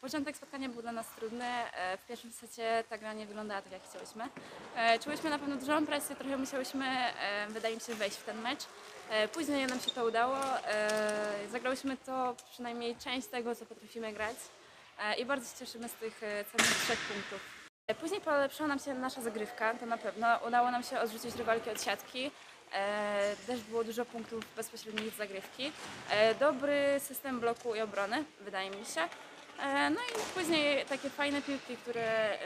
Początek spotkania był dla nas trudny. W pierwszym secie ta gra nie wyglądała tak, jak chciałyśmy. Czułyśmy na pewno dużą presję, trochę musiałyśmy, wydaje mi się, wejść w ten mecz. Później nam się to udało. Zagrałyśmy to przynajmniej część tego, co potrafimy grać. I bardzo się cieszymy z tych cennych 3 punktów. Później polepszyła nam się nasza zagrywka, to na pewno. Udało nam się odrzucić rywalki od siatki. Też było dużo punktów bezpośrednich z zagrywki. Dobry system bloku i obrony, wydaje mi się. No i później takie fajne piłki, które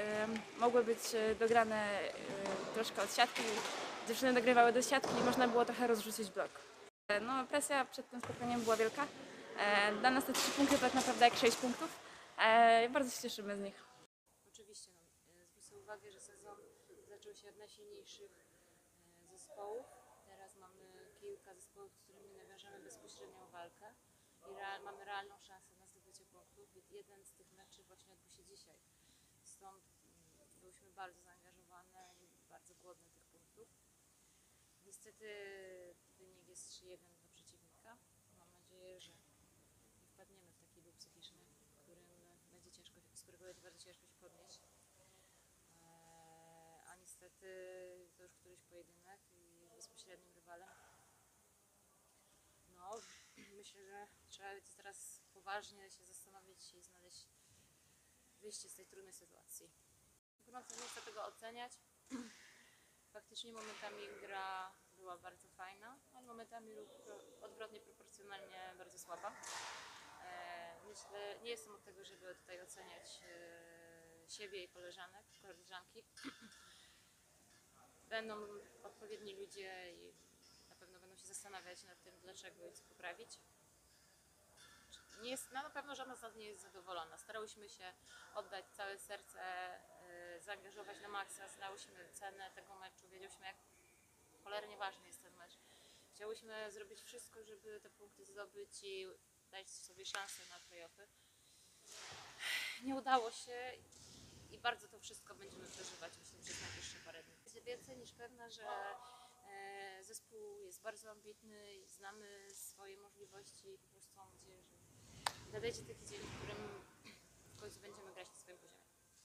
mogły być dograne troszkę od siatki. Dziewczyny dogrywały do siatki i można było trochę rozrzucić blok. No, presja przed tym spotkaniem była wielka. Dla nas te 3 punkty to tak naprawdę jak 6 punktów. Bardzo się cieszymy z nich. Oczywiście. Zwrócę uwagę, że sezon zaczął się od najsilniejszych zespołów. Teraz mamy kilka zespołów, z którymi nawiążemy bezpośrednią walkę i mamy realną szansę na zdobycie punktów. Jeden z tych meczów właśnie odbył się dzisiaj. Stąd byliśmy bardzo zaangażowane i bardzo głodne tych punktów. Niestety wynik jest 3-1 do przeciwnika. Mam nadzieję, że nie wpadniemy w taki dół psychiczny, z którego będzie bardzo ciężko się podnieść. Niestety to już któryś pojedynek i bezpośrednim rywalem. No, myślę, że trzeba teraz poważnie się zastanowić i znaleźć wyjście z tej trudnej sytuacji. Chyba nie chcę tego oceniać. Faktycznie momentami gra była bardzo fajna, ale momentami odwrotnie proporcjonalnie bardzo słaba. Myślę, nie jestem od tego, żeby tutaj oceniać siebie i koleżanki. Będą odpowiedni ludzie i na pewno będą się zastanawiać nad tym, dlaczego i co poprawić. Na pewno żadna z nas nie jest zadowolona. Starałyśmy się oddać całe serce, zaangażować na maksa, znałyśmy cenę tego meczu, wiedzieliśmy, jak cholernie ważny jest ten mecz. Chciałyśmy zrobić wszystko, żeby te punkty zdobyć i dać sobie szansę na play-offy. Nie udało się i bardzo to wszystko będziemy przeżywać, myślę, przez najbliższe parę dni. Jestem więcej niż pewna, że zespół jest bardzo ambitny i znamy swoje możliwości. Po prostu mam nadzieję, że nadejdzie taki dzień, w którym w końcu będziemy grać na swoim poziomie.